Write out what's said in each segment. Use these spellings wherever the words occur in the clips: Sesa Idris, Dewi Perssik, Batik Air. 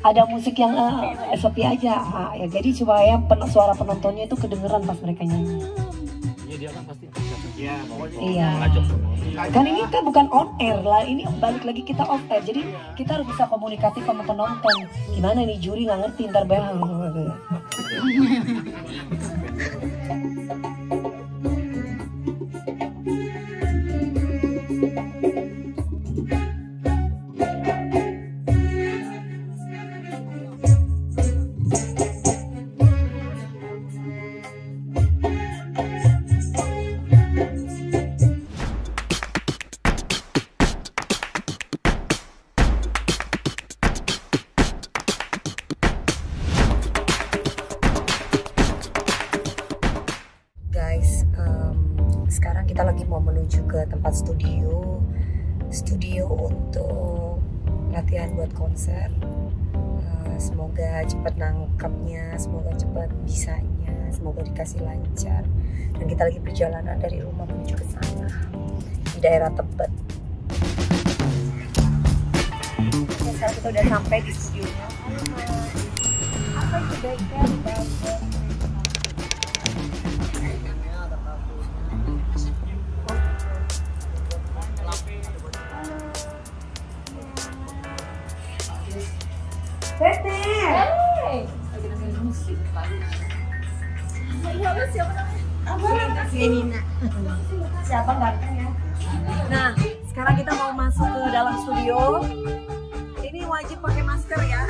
ada musik yang sepi aja ya, jadi supaya suara penontonnya itu kedengeran pas mereka nyanyi. Iya, dia kan pasti ya, iya. Kan ini kan bukan on air lah, ini balik lagi kita off air, jadi kita harus bisa komunikatif sama penonton. Gimana nih juri nggak ngerti, ntar bayang. Sekarang kita lagi mau menuju ke tempat studio untuk latihan buat konser. Semoga cepat nangkepnya, semoga cepat bisanya, semoga dikasih lancar. Dan kita lagi perjalanan dari rumah menuju ke sana di daerah Tebet. Sekarang kita udah sampai di studionya. Apa yang kebaikan banget? Siapa ganteng ya? Nah, sekarang kita mau masuk ke dalam studio. Ini wajib pakai masker ya.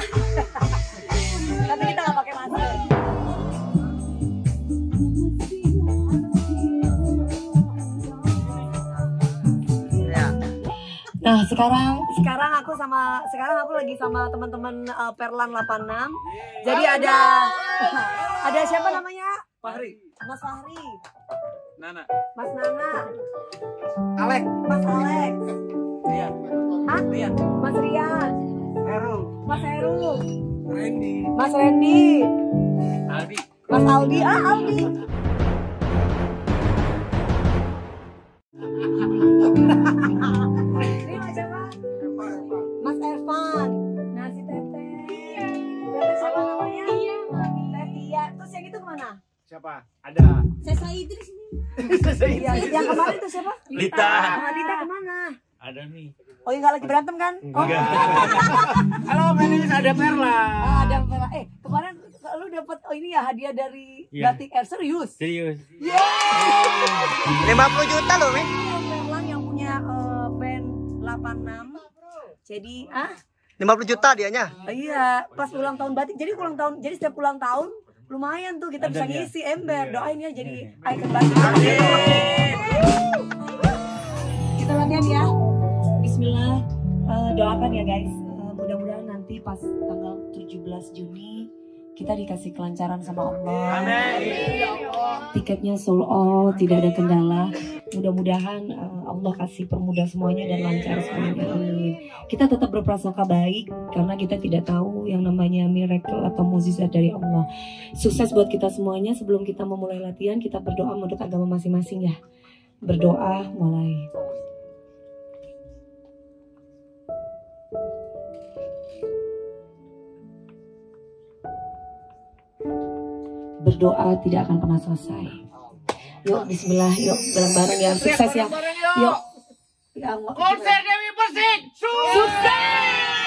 Tapi kita nggak pakai masker. Nah, sekarang aku lagi sama teman-teman Perlan 86. Jadi ada siapa namanya? Fahri. Mas Fahri. Nana. Mas Nana. Alek. Mas Alek. Rian. Hah? Rian. Mas Rian. Erul. Mas Erul. Randy. Mas Randy. Aldi. Mas Aldi. Ah, Aldi. Siapa? Ada. Sesa Idris ini. Sesa Idris. Yang kemarin itu siapa? Lita. Lita kemana? Ada nih. Oh, yang nggak lagi berantem kan? Oh. Halo, manis ada Perla. Oh, ada Perla. Kemarin lu dapat ini ya hadiah dari Batik Air, serius? Serius. Yeay. 50 juta loh, men. Perla yang punya band 86. Jadi, 50 juta dianya. Iya, pas ulang tahun Batik. Jadi ulang tahun, jadi setiap ulang tahun lumayan tuh kita bisa ngisi ember, doain ya jadi ikon Batik. Kita latihan ya. Bismillah, doakan ya guys. Mudah-mudahan nanti pas tanggal 17 Juni kita dikasih kelancaran sama Allah. Amin. Tiketnya sold out, tidak ada kendala. Mudah-mudahan Allah kasih permudah semuanya dan lancar semuanya. Amin. Kita tetap berprasangka baik karena kita tidak tahu yang namanya miracle atau mukjizat dari Allah. Sukses buat kita semuanya. Sebelum kita memulai latihan, kita berdoa menurut agama masing-masing ya. Berdoa mulai. Berdoa tidak akan pernah selesai. Yuk, bismillah, yuk bareng-bareng ya, sukses ya. Yuk. Konser Dewi Perssik sukses.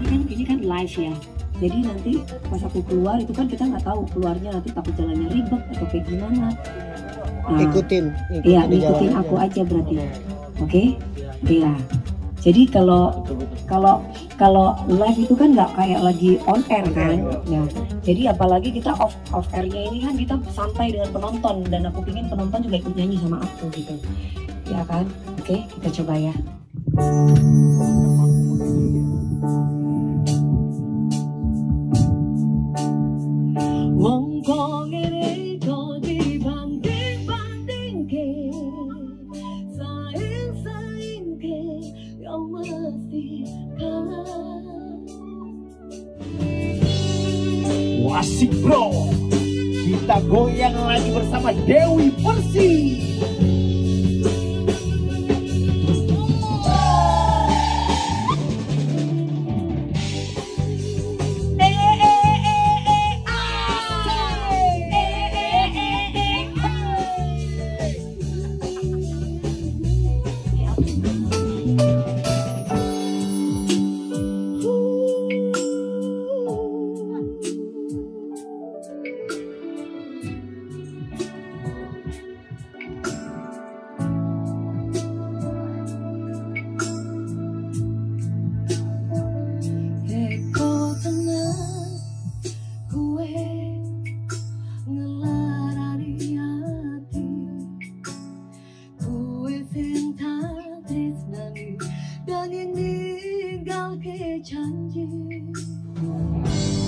Ini kan live ya. Jadi nanti pas aku keluar itu kan kita nggak tahu keluarnya, nanti takut jalannya ribet atau kayak gimana. Nah, ikutin iya, ikutin aku aja berarti. Oke? Iya. Jadi kalau live itu kan nggak kayak lagi on air kan. Ya. Jadi apalagi kita off airnya ini kan kita santai dengan penonton, dan aku pingin penonton juga ikut nyanyi sama aku gitu. Ya kan? Oke, kita coba ya. Saing-saing ke, kau masih Asik bro, kita goyang lagi bersama Dewi Perssik.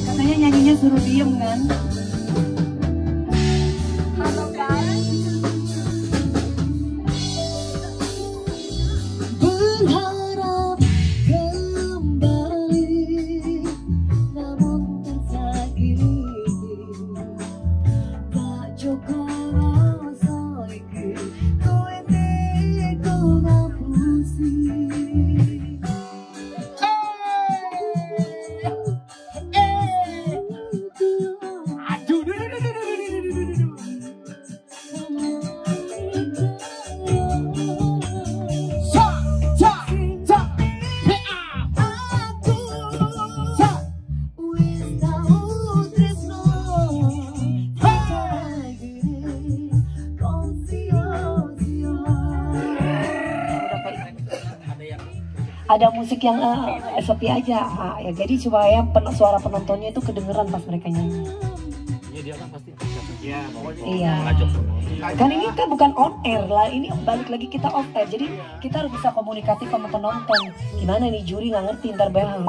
Katanya nyanyinya suruh diem kan? Halo guys, berharap kembali namun tersakiti, tak cukup rasa iki kau ini kau ngapusi. Ada musik yang sepi aja ya, jadi supaya suara penontonnya itu kedengeran pas mereka nyanyi. Iya dia kan pasti. Iya. Iya. Kan ini kan bukan on air lah, ini balik lagi kita off air, jadi kita harus bisa komunikatif sama penonton. Gimana nih juri nggak ngerti ntar bayang.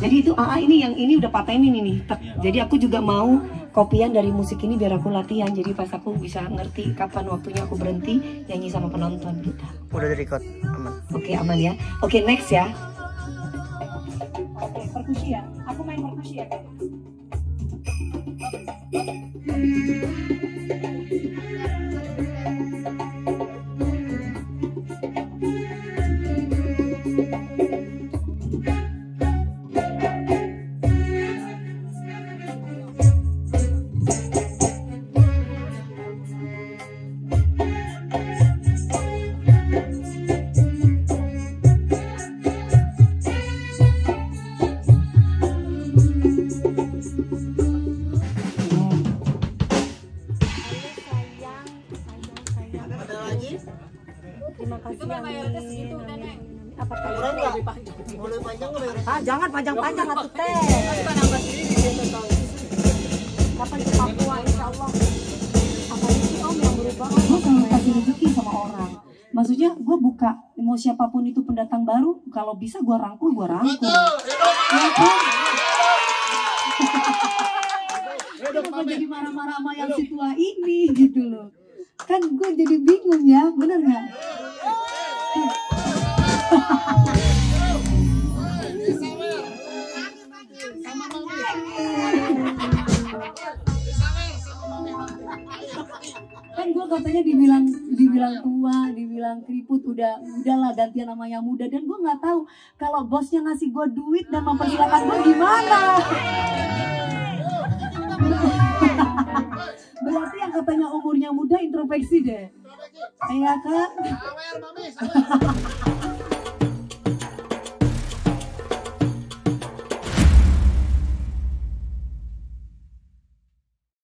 Jadi itu ini yang ini udah patenin ini. Jadi aku juga mau kopian dari musik ini biar aku latihan, jadi pas aku bisa ngerti kapan waktunya aku berhenti nyanyi sama penonton kita. Udah di record, aman. Oke, aman ya. Oke, next ya. Oke, perkusi ya. Aku main perkusi ya. Terima kasih. Itu bayarnya segitu udah, Nek. Apa kurang enggak? Boleh panjang enggak bayarnya? Ah, jangan panjang-panjang atuh teh. Kita nambah diri di sini tahu. Kapan ke Papua insyaallah. Apa sih Om yang berubah? Gua pengen kasih rezeki sama orang. Maksudnya gua buka mau siapapun itu pendatang baru, kalau bisa gua rangkul, Kenapa jadi marah-marah sama yang si tua ini gitu loh. Kan gue jadi bingung ya, bener nggak? Kan gue katanya dibilang tua, dibilang keriput, udahlah gantian sama yang muda. Dan gue nggak tahu kalau bosnya ngasih gue duit dan mempersilahkan gue gimana. Berarti yang katanya umurnya muda introspeksi deh. Iya kan?